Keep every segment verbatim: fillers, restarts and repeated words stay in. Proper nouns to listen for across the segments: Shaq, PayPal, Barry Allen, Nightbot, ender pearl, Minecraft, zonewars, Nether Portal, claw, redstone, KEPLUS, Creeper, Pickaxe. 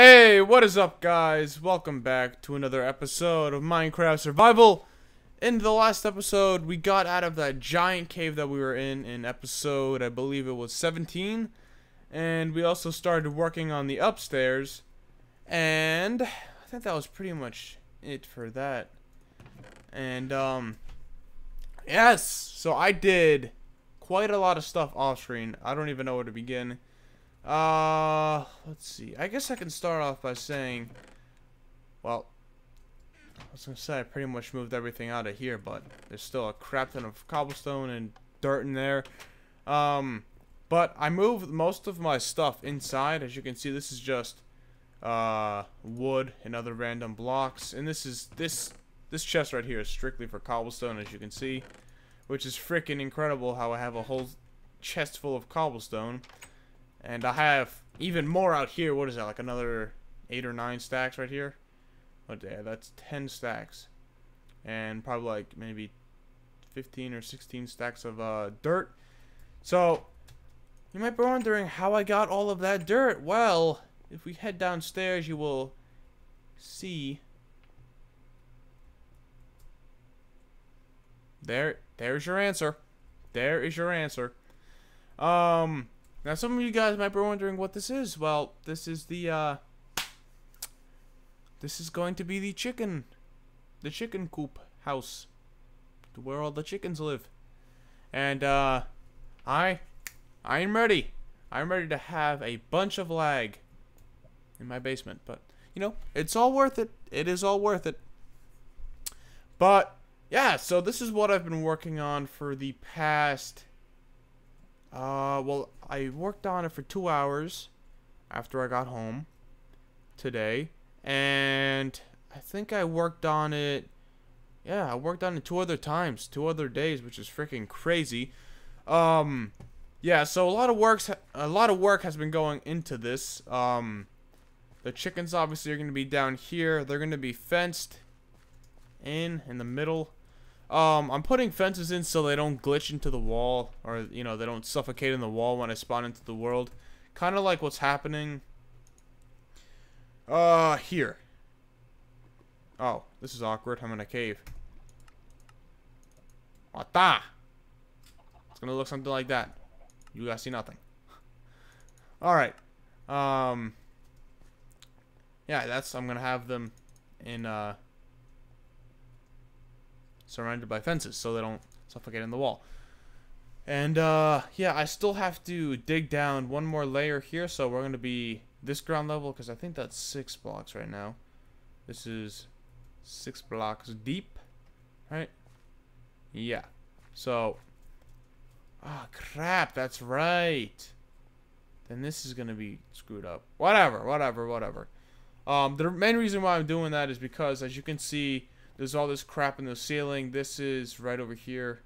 Hey, what is up, guys? Welcome back to another episode of Minecraft Survival. In the last episode, we got out of that giant cave that we were in in episode, I believe it was seventeen. And we also started working on the upstairs. And I think that was pretty much it for that. And, um, yes! So I did quite a lot of stuff off screen. I don't even know where to begin. Uh, let's see. I guess I can start off by saying, well, I was gonna say I pretty much moved everything out of here, but there's still a crap ton of cobblestone and dirt in there. Um, but I moved most of my stuff inside. As you can see, this is just, uh, wood and other random blocks. And this is, this, this chest right here is strictly for cobblestone, as you can see, which is freaking incredible how I have a whole chest full of cobblestone. And I have even more out here. What is that, like another eight or nine stacks right here? Oh, yeah, that's ten stacks. And probably like maybe fifteen or sixteen stacks of uh, dirt. So, you might be wondering how I got all of that dirt. Well, if we head downstairs, you will see. There, there's your answer. There is your answer. Um... Now, some of you guys might be wondering what this is. Well, this is the, uh... This is going to be the chicken. The chicken coop house. To where all the chickens live. And, uh... I... I am ready. I'm ready to have a bunch of lag. In my basement. But, you know, it's all worth it. It is all worth it. But, yeah. So, this is what I've been working on for the past... Uh, well, I worked on it for two hours after I got home today, and I think I worked on it, yeah, I worked on it two other times, two other days, which is freaking crazy. Um, yeah, so a lot of works, a lot of work has been going into this. Um, the chickens obviously are going to be down here. They're going to be fenced in, in the middle. Um, I'm putting fences in so they don't glitch into the wall, or, you know, they don't suffocate in the wall when I spawn into the world. Kind of like what's happening, uh, here. Oh, this is awkward. I'm in a cave. What the? It's gonna look something like that. You guys see nothing. Alright. Um, yeah, that's, I'm gonna have them in, uh, surrounded by fences so they don't suffocate in the wall. And uh yeah, I still have to dig down one more layer here, so we're going to be this ground level, because I think that's six blocks right now. This is six blocks deep, right? Yeah, so ah, oh, crap, that's right. Then this is going to be screwed up. Whatever whatever whatever. Um the main reason why I'm doing that is because, as you can see, there's all this crap in the ceiling. This is right over here.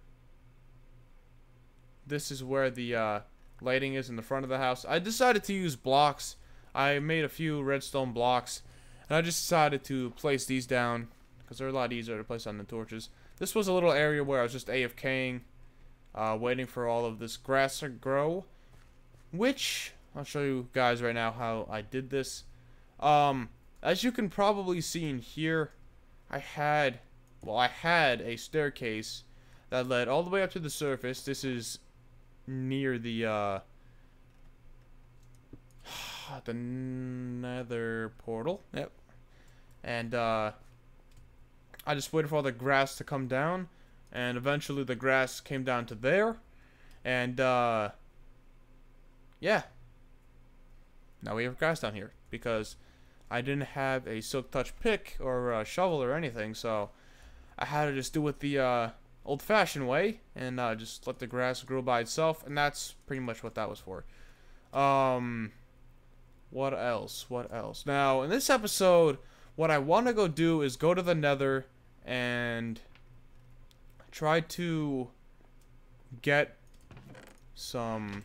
This is where the uh, lighting is in the front of the house. I decided to use blocks. I made a few redstone blocks. And I just decided to place these down, because they're a lot easier to place on the torches. This was a little area where I was just AFKing. Uh, waiting for all of this grass to grow. Which, I'll show you guys right now how I did this. Um, as you can probably see in here, I had, well, I had a staircase that led all the way up to the surface. This is near the, uh, the nether portal. Yep. And, uh, I just waited for all the grass to come down, and eventually the grass came down to there. And, uh, yeah. Now we have grass down here, because I didn't have a silk touch pick or a shovel or anything, so I had to just do it the uh, old-fashioned way and uh, just let the grass grow by itself, and that's pretty much what that was for. Um, what else? What else? Now, in this episode, what I want to go do is go to the Nether and try to get some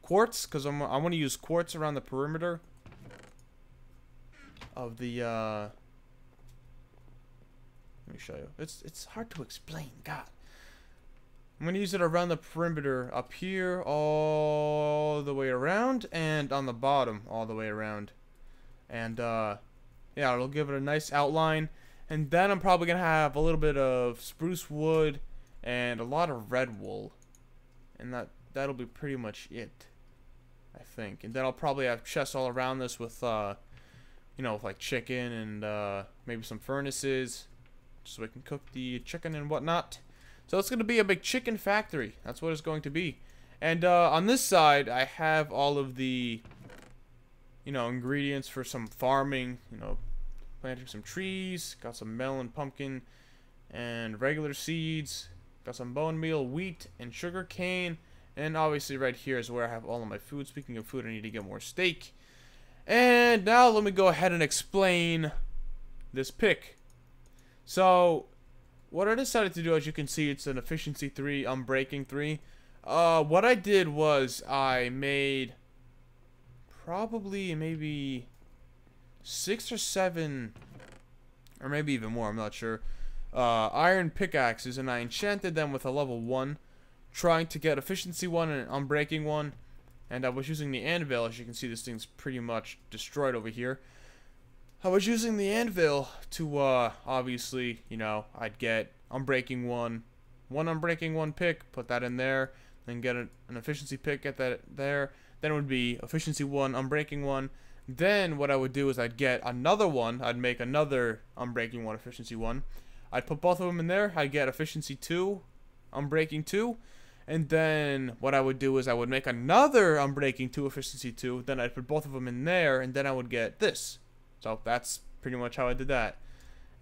quartz, because I'm I want to use quartz around the perimeter of the, uh, let me show you. It's, it's hard to explain, God. I'm gonna use it around the perimeter, up here, all the way around, and on the bottom, all the way around. And, uh, yeah, it'll give it a nice outline. And then I'm probably gonna have a little bit of spruce wood and a lot of red wool. And that, that'll be pretty much it, I think. And then I'll probably have chests all around this with, uh, you know, with like chicken and, uh, maybe some furnaces, so we can cook the chicken and whatnot. So it's going to be a big chicken factory. That's what it's going to be. And uh, on this side, I have all of the, you know, ingredients for some farming. You know, planting some trees. Got some melon, pumpkin, and regular seeds. Got some bone meal, wheat, and sugar cane. And obviously right here is where I have all of my food. Speaking of food, I need to get more steak. And now let me go ahead and explain this pick. So what I decided to do, as you can see, it's an efficiency three, unbreaking three. Uh, what I did was I made probably maybe six or seven, or maybe even more, I'm not sure, uh, iron pickaxes, and I enchanted them with a level one, trying to get efficiency one and an unbreaking one, and I was using the anvil. As you can see, this thing's pretty much destroyed over here. I was using the anvil to, uh, obviously, you know, I'd get unbreaking one, one unbreaking one pick, put that in there, then get an, an efficiency pick, get that there, then it would be efficiency one, unbreaking one, then what I would do is I'd get another one, I'd make another unbreaking one, efficiency one, I'd put both of them in there, I'd get efficiency two, unbreaking two, and then what I would do is I would make another unbreaking two, efficiency two, then I'd put both of them in there, and then I would get this. So that's pretty much how I did that.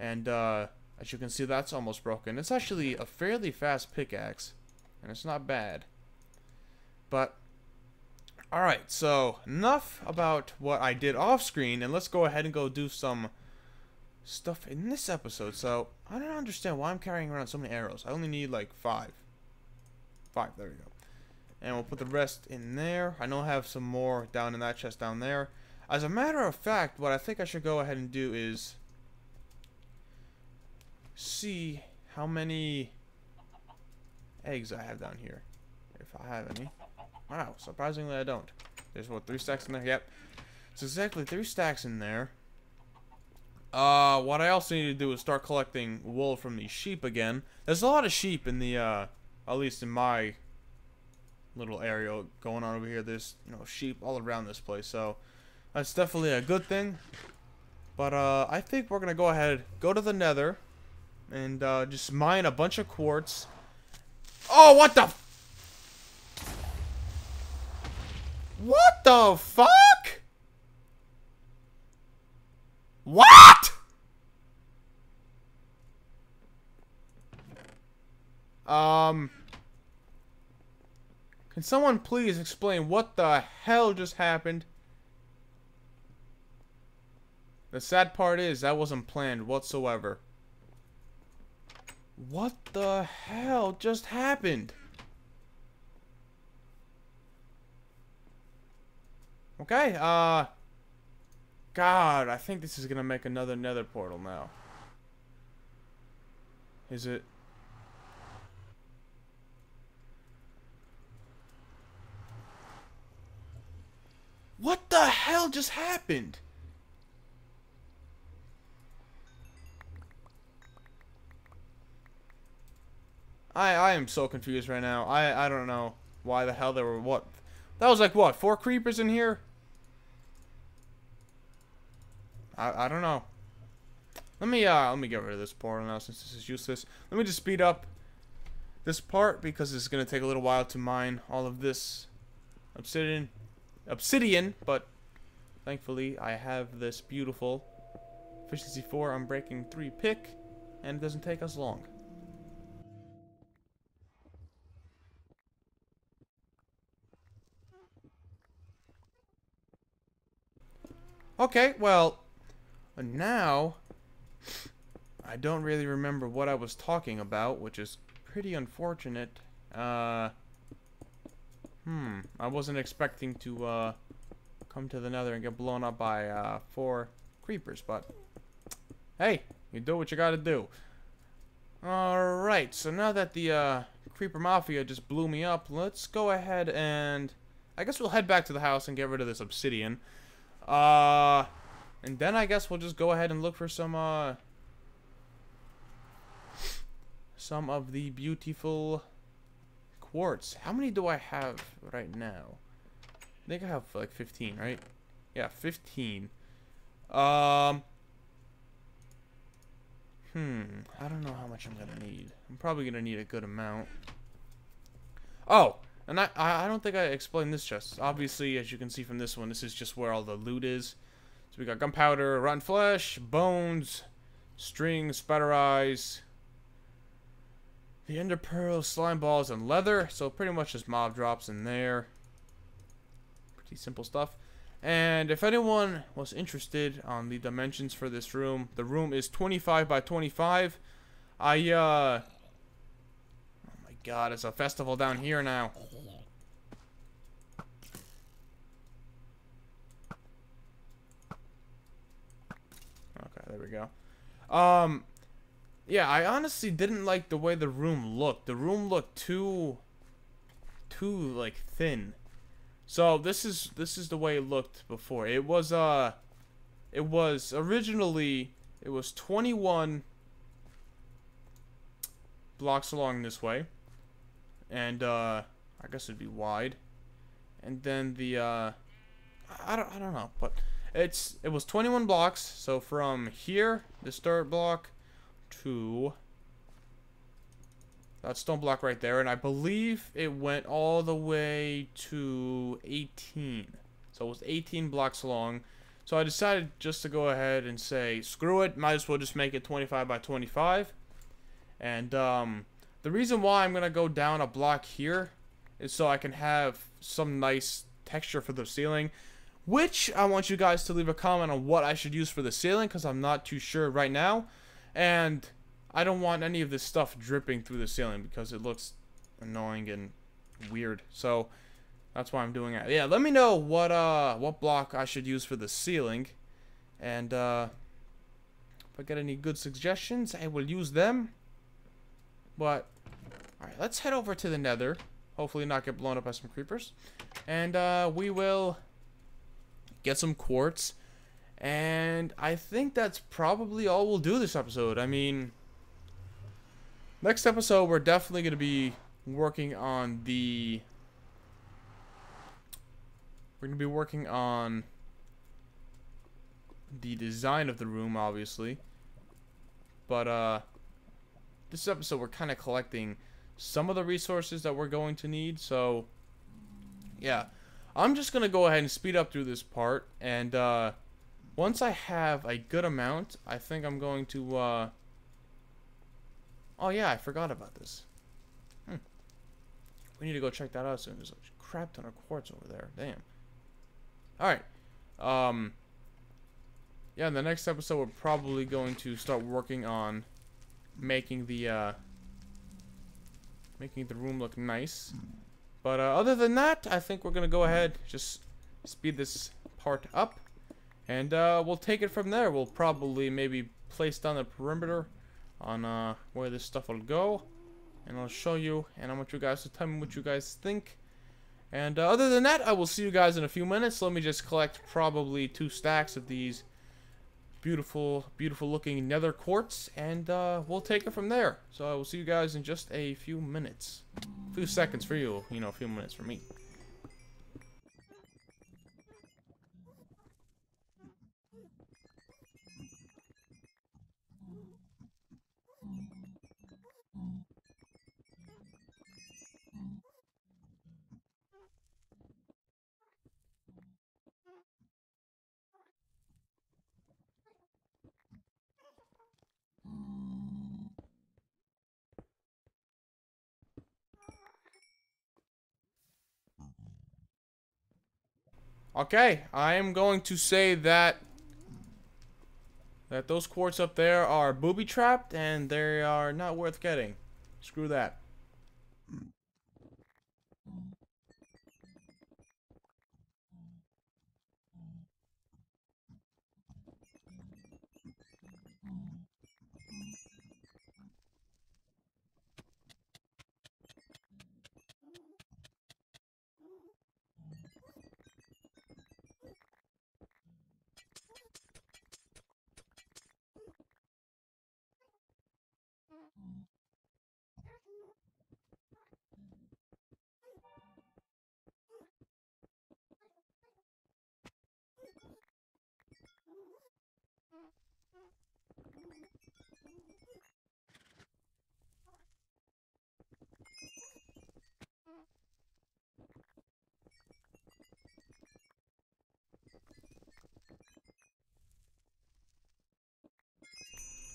And uh, as you can see, that's almost broken. It's actually a fairly fast pickaxe, and it's not bad. But, alright, so enough about what I did off screen, and let's go ahead and go do some stuff in this episode. So, I don't understand why I'm carrying around so many arrows. I only need like five. Five, there we go. And we'll put the rest in there. I know I have some more down in that chest down there. As a matter of fact, what I think I should go ahead and do is see how many eggs I have down here, if I have any. Wow, surprisingly I don't. There's, what, three stacks in there? Yep. It's exactly three stacks in there. Uh, what I also need to do is start collecting wool from these sheep again. There's a lot of sheep in the, uh, at least in my little area going on over here. There's, you know, sheep all around this place, so that's definitely a good thing. But uh, I think we're going to go ahead, go to the nether, and uh, just mine a bunch of quartz. Oh, what the f- What the fuck? What? Um, can someone please explain what the hell just happened? The sad part is, that wasn't planned whatsoever. What the hell just happened? Okay, uh... God, I think this is gonna make another nether portal now. Is it? What the hell just happened? I, I am so confused right now. I, I don't know why the hell there were, what? That was like, what, four creepers in here? I, I don't know. Let me, uh, let me get rid of this portal now since this is useless. Let me just speed up this part because it's going to take a little while to mine all of this obsidian. Obsidian, but thankfully I have this beautiful efficiency four, unbreaking three pick, and it doesn't take us long. Okay, well, now I don't really remember what I was talking about, which is pretty unfortunate. Uh, hmm, I wasn't expecting to uh, come to the nether and get blown up by uh, four creepers, but hey, you do what you gotta do. Alright, so now that the uh, Creeper Mafia just blew me up. Let's go ahead and... I guess we'll head back to the house and get rid of this obsidian. Uh, and then I guess we'll just go ahead and look for some, uh... some of the beautiful quartz. How many do I have right now? I think I have, like, fifteen, right? Yeah, fifteen. Um... Hmm, I don't know how much I'm gonna need. I'm probably gonna need a good amount. Oh, and I, I don't think I explained this chest. Obviously, as you can see from this one, this is just where all the loot is. So we got gunpowder, rotten flesh, bones, string, spider eyes, the ender pearls, slime balls, and leather. So pretty much just mob drops in there. Pretty simple stuff. And if anyone was interested on the dimensions for this room, the room is twenty-five by twenty-five. I, uh... Oh my god, it's a festival down here now. Okay, there we go. Um, yeah, I honestly didn't like the way the room looked. The room looked too... Too, like, thin. So this is this is the way it looked before. It was uh it was originally it was twenty-one blocks along this way. And uh I guess it'd be wide. And then the uh I don't I don't know, but it's it was twenty-one blocks. So from here, this third block to that stone block right there, and I believe it went all the way to eighteen. So it was eighteen blocks long. So I decided just to go ahead and say, screw it, might as well just make it twenty-five by twenty-five. And um, the reason why I'm going to go down a block here is so I can have some nice texture for the ceiling, which I want you guys to leave a comment on what I should use for the ceiling, because I'm not too sure right now. And I don't want any of this stuff dripping through the ceiling because it looks annoying and weird. So that's why I'm doing it. Yeah, let me know what uh what block I should use for the ceiling, and uh, if I get any good suggestions, I will use them. But all right, let's head over to the Nether. Hopefully, not get blown up by some creepers, and uh, we will get some quartz. And I think that's probably all we'll do this episode. I mean. Next episode, we're definitely going to be working on the... We're going to be working on the design of the room, obviously. But, uh... this episode, we're kind of collecting some of the resources that we're going to need, so... Yeah. I'm just going to go ahead and speed up through this part, and, uh... once I have a good amount, I think I'm going to, uh... oh yeah, I forgot about this. Hmm. We need to go check that out soon. There's a crap ton of quartz over there. Damn. Alright. Um, yeah, in the next episode, we're probably going to start working on making the, uh, making the room look nice. But uh, other than that, I think we're going to go ahead, just speed this part up. And uh, we'll take it from there. We'll probably maybe place down the perimeter on uh, where this stuff will go, and I'll show you, and I want you guys to tell me what you guys think. And uh, other than that, I will see you guys in a few minutes. Let me just collect probably two stacks of these beautiful beautiful looking nether quartz, and uh, we'll take it from there. So I will see you guys in just a few minutes. A few seconds for you, you know, a few minutes for me. Okay, I am going to say that that those quartz up there are booby trapped and they are not worth getting. Screw that.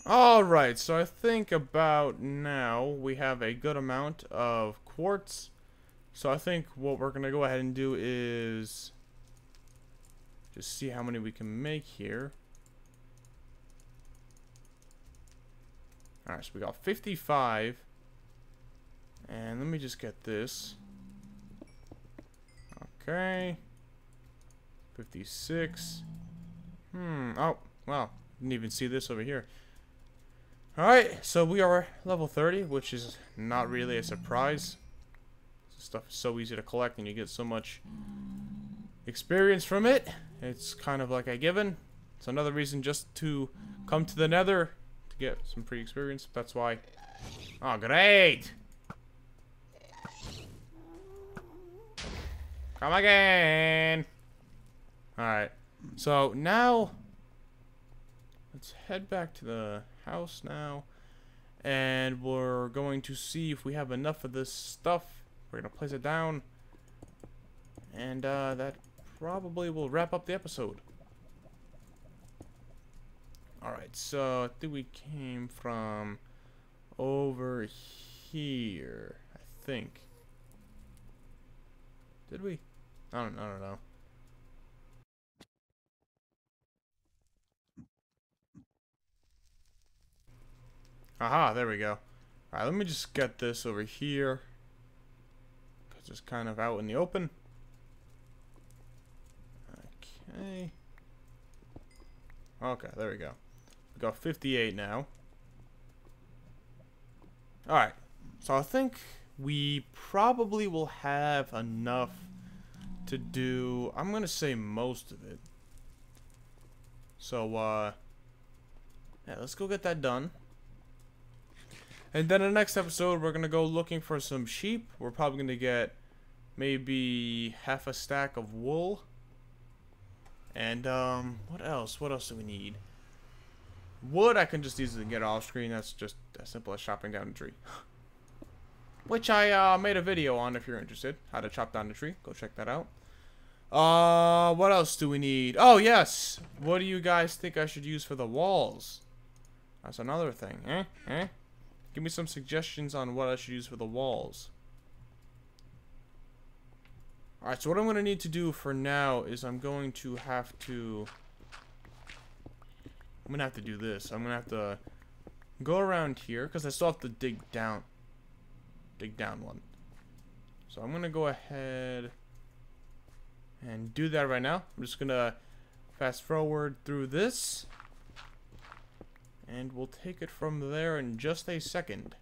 Alright, so I think about now we have a good amount of quartz. So I think what we're going to go ahead and do is just see how many we can make here. Alright, so we got fifty-five. And let me just get this. Okay. fifty-six. Hmm. Oh, wow. Didn't even see this over here. Alright, so we are level thirty, which is not really a surprise. This stuff is so easy to collect and you get so much experience from it. It's kind of like a given. It's another reason just to come to the Nether to get some free experience. That's why. Oh, great! Come again! Alright, so now let's head back to the house now, and we're going to see if we have enough of this stuff. We're gonna place it down, and uh, that probably will wrap up the episode. Alright, so I think we came from over here, I think. Did we? I don't, I don't know. Aha, there we go. Alright, let me just get this over here, because it's kind of out in the open. Okay. Okay, there we go. We got fifty-eight now. Alright, so I think we probably will have enough to do, I'm going to say most of it. So, uh, yeah, let's go get that done. And then in the next episode, we're going to go looking for some sheep. We're probably going to get maybe half a stack of wool. And, um, what else? What else do we need? Wood, I can just easily get off screen. That's just as simple as chopping down a tree. Which I, uh, made a video on if you're interested. How to chop down a tree. Go check that out. Uh, what else do we need? Oh, yes! What do you guys think I should use for the walls? That's another thing. Eh? Eh? Give me some suggestions on what I should use for the walls. Alright, so what I'm going to need to do for now is I'm going to have to... I'm going to have to do this. I'm going to have to go around here, because I still have to dig down. Dig down one. So I'm going to go ahead and do that right now. I'm just going to fast forward through this. And we'll take it from there in just a second.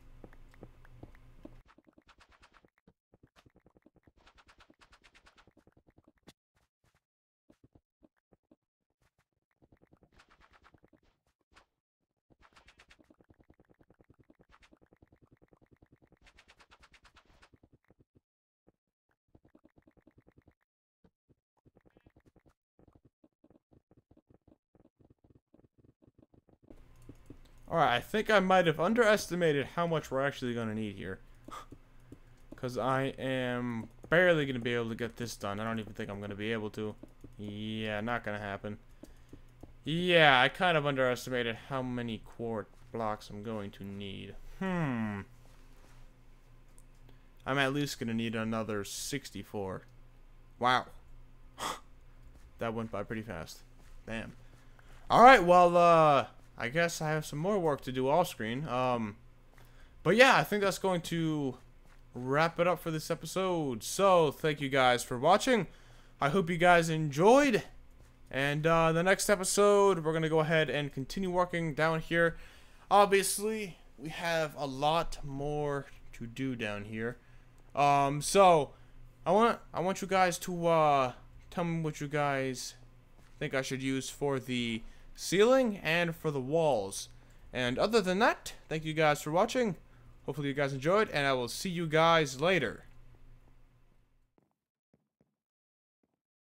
Alright, I think I might have underestimated how much we're actually going to need here. Because I am barely going to be able to get this done. I don't even think I'm going to be able to. Yeah, not going to happen. Yeah, I kind of underestimated how many quartz blocks I'm going to need. Hmm. I'm at least going to need another sixty-four. Wow. That went by pretty fast. Damn. Alright, well, uh... I guess I have some more work to do off screen. Um, but yeah, I think that's going to wrap it up for this episode. So, thank you guys for watching. I hope you guys enjoyed. And uh, the next episode, we're going to go ahead and continue working down here. Obviously, we have a lot more to do down here. Um, so, I want I want you guys to uh, tell me what you guys think I should use for the ceiling and for the walls. And other than that, thank you guys for watching. Hopefully you guys enjoyed, and I will see you guys later.